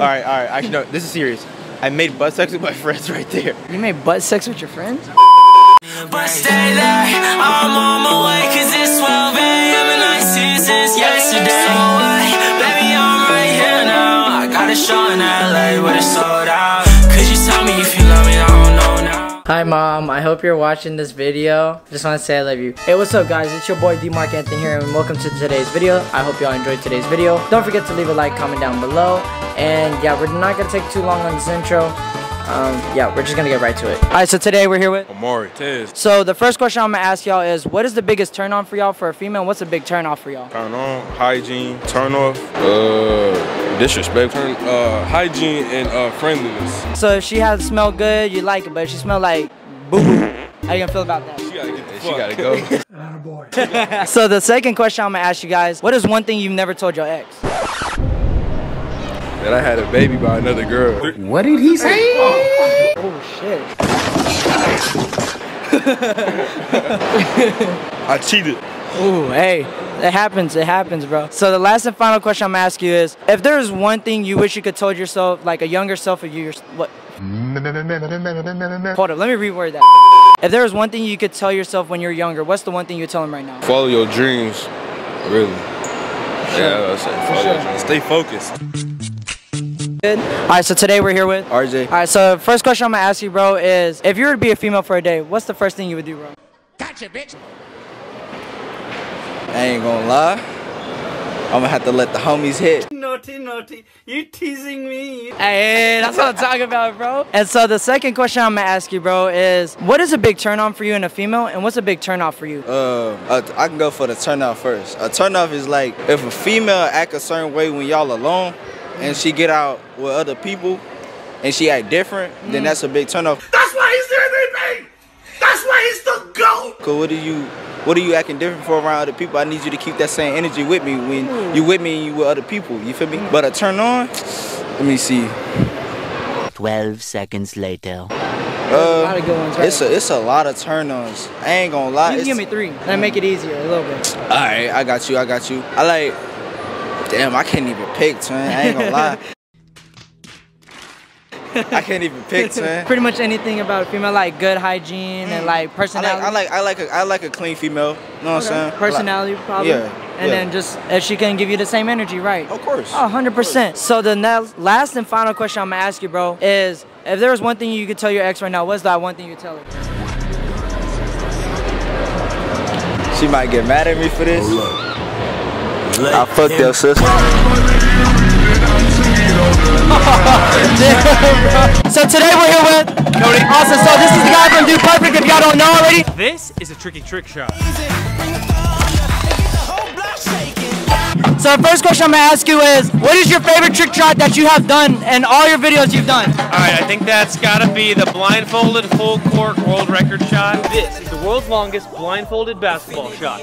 All right. Actually, no, this is serious. I made butt sex with my friends right there. You made butt sex with your friends? But stay there, I'm on my way, cause it's 12 AM and I see since yesterday. So baby, I'm right here now. I got a show in LA where it's sold out. Could you tell me if you love me? I don't know now. Hi mom, I hope you're watching this video. Just wanna say I love you. Hey, what's up guys? It's your boy D-Mark Anthony here and welcome to today's video. I hope y'all enjoyed today's video. Don't forget to leave a like, comment down below. And yeah, we're not gonna take too long on this intro. Yeah, we're just gonna get right to it. Alright, so today we're here with Omari. So the first question I'm gonna ask y'all is, what is the biggest turn on for y'all for a female? What's a big turn off for y'all? Turn on, hygiene, turn off, disrespect, hygiene, and friendliness. So if she has smell good, you like it, but if she smell like boo-boo, how you gonna feel about that? She gotta get the fuck. She gotta go. Oh, boy. So the second question I'm gonna ask you guys, what is one thing you've never told your ex? That I had a baby by another girl. What did he say? Hey. Oh shit. I cheated. Ooh, hey. It happens, bro. So the last and final question I'm gonna ask you is, if there is one thing you wish you could told yourself, like a younger self of you, what? Hold up, let me reword that. If there was one thing you could tell yourself when you're younger, what's the one thing you tell him right now? Follow your dreams, really. Sure. Yeah, I say follow your dreams. Stay focused. Alright, so today we're here with RJ. Alright, so first question I'm gonna ask you, bro, is if you were to be a female for a day, what's the first thing you would do, bro? Gotcha, bitch. I ain't gonna lie, I'm gonna have to let the homies hit. Naughty, naughty, you teasing me. Hey, that's what I'm talking about, bro. And so the second question I'm gonna ask you, bro, is what is a big turn on for you in a female, and what's a big turn off for you? I can go for the turn off first. A turn off is like if a female act a certain way when y'all alone, and she get out with other people, and she act different, then that's a big turnoff. That's why he's the MVP. That's why he's the GOAT. Cause what are you acting different for around other people? I need you to keep that same energy with me when you with me and you with other people. You feel me? But a turn on, let me see. 12 seconds later. A lot of good ones, right? It's a lot of turn-ons. I ain't gonna lie. You can give me three. That make it easier a little bit. All right, I got you. I like. Damn, I can't even pick, twin. I ain't gonna lie. I can't even pick, twin. Pretty much anything about a female, like good hygiene and like personality. I like a clean female. You know what I'm saying? Personality, like, probably. Yeah. And then just if she can give you the same energy, right? Of course. Oh, 100%. So the last and final question I'm gonna ask you, bro, is if there was one thing you could tell your ex right now, what's that one thing you tell her? She might get mad at me for this. Oh, I fucked your sister. So today we're here with Cody. Also, so this is the guy from Dude Perfect, if y'all don't know already. This is a tricky trick shot. So the first question I'm gonna ask you is, what is your favorite trick shot that you have done in all your videos you've done? Alright, I think that's gotta be the blindfolded full cork world record shot. This is the world's longest blindfolded basketball shot.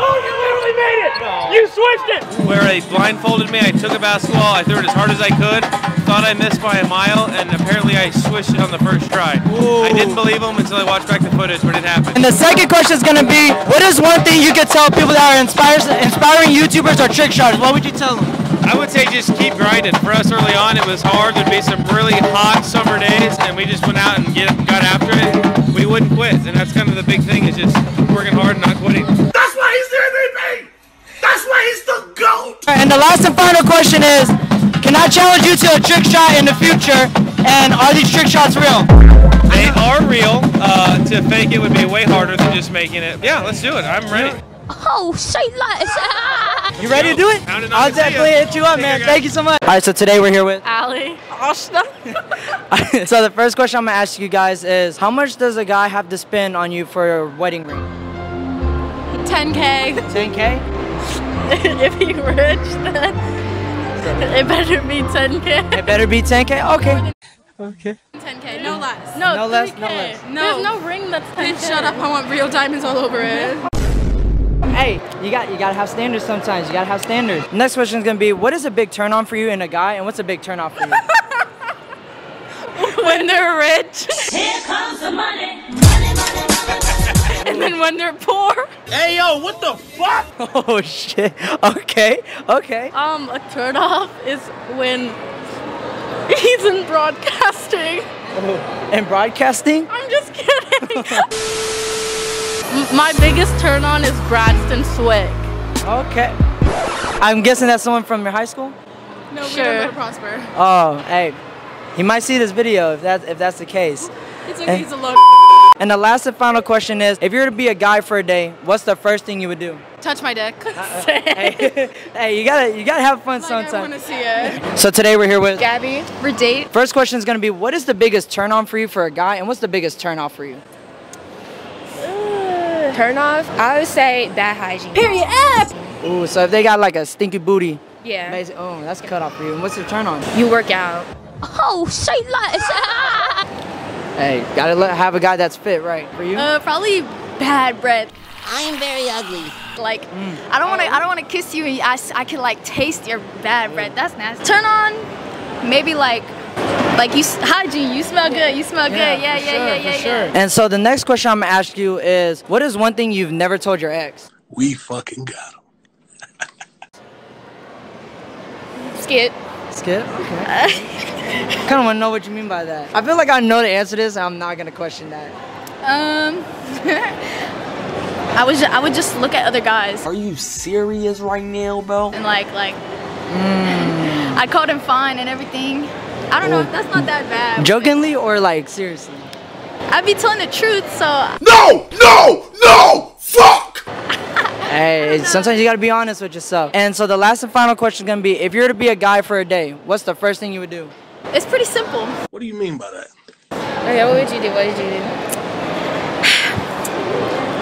Oh, you literally made it! No. You switched it! Where they blindfolded me, I took a basketball, I threw it as hard as I could, thought I missed by a mile, and apparently I switched it on the first try. Ooh. I didn't believe them until I watched back the footage, but it happened. And the second question is going to be, what is one thing you could tell people that are inspiring YouTubers or trick shotters? What would you tell them? I would say just keep grinding. For us early on, it was hard. There'd be some really hot summer days, and we just went out and got after it. We wouldn't quit, and that's kind of the big thing, is just working hard and not quitting. That's why he's the MVP! That's why he's the GOAT! And the last and final question is, can I challenge you to a trick shot in the future, and are these trick shots real? They are real. To fake it would be way harder than just making it. Yeah, let's do it. I'm ready. Oh, shit, you ready to do it? I'll definitely hit you up, man. Thank you so much. All right, so today we're here with Ali. Ashna. So the first question I'm going to ask you guys is, how much does a guy have to spend on you for a wedding ring? 10K. 10K? If he's rich, then it better be 10K. It better be 10K? Okay. Okay. 10K, no less. No, no less, no less. No. There's no ring that's 10K. Dude, shut up. I want real diamonds all over it. Hey, you gotta have standards sometimes. You gotta have standards. Next question is gonna be, what is a big turn on for you in a guy, and what's a big turn off for you? When they're rich. Here comes the money. And then when they're poor. Hey, yo, what the fuck? Oh, shit. Okay, okay. A turnoff is when he's in broadcasting. Oh, in broadcasting? I'm just kidding. My biggest turn on is Braxton Swig. Okay. I'm guessing that's someone from your high school? No, sure. We don't know Prosper. Oh, hey. He might see this video if that's the case. It's okay, he's a low. And the last and final question is, if you were to be a guy for a day, what's the first thing you would do? Touch my dick. Hey, hey, you gotta have fun sometimes. I wanna see it. So today we're here with Gabby. We're date. First question is gonna be, what is the biggest turn on for you for a guy, and what's the biggest turn off for you? Turn off? I would say bad hygiene. Period. F. Ooh, so if they got like a stinky booty. Yeah. Amazing. Oh, that's cut off for you. And what's the turn on? You work out. Oh, shite lights. Hey, gotta have a guy that's fit, right? For you? Probably bad breath. I am very ugly. Like, I don't want to kiss you, and I can like taste your bad breath. That's nasty. Turn on, maybe like you hygiene. You smell good. You smell good. Yeah, yeah, for sure. And so the next question I'm gonna ask you is, what is one thing you've never told your ex? We fucking got him. Skip. Skip? Okay. I kind of want to know what you mean by that. I feel like I know the answer to this, and I'm not going to question that. I would just look at other guys. Are you serious right now, bro? And I called him fine and everything. I don't know if that's not that bad. Jokingly or like seriously? I'd be telling the truth, so. No! No! No! Fuck! Hey, sometimes you gotta be honest with yourself. And so the last and final question is gonna be, if you were to be a guy for a day, what's the first thing you would do? It's pretty simple. What do you mean by that? Okay, what would you do? What did you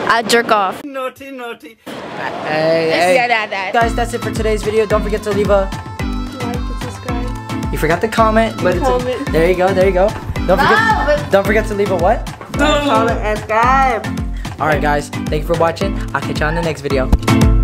do? I'd jerk off. Naughty, naughty. Hey. Guys, that's it for today's video. Don't forget to leave a like and subscribe. You forgot to comment. But there you go, there you go. Don't forget to leave a what? Comment and subscribe. Alright guys, thank you for watching. I'll catch you on the next video.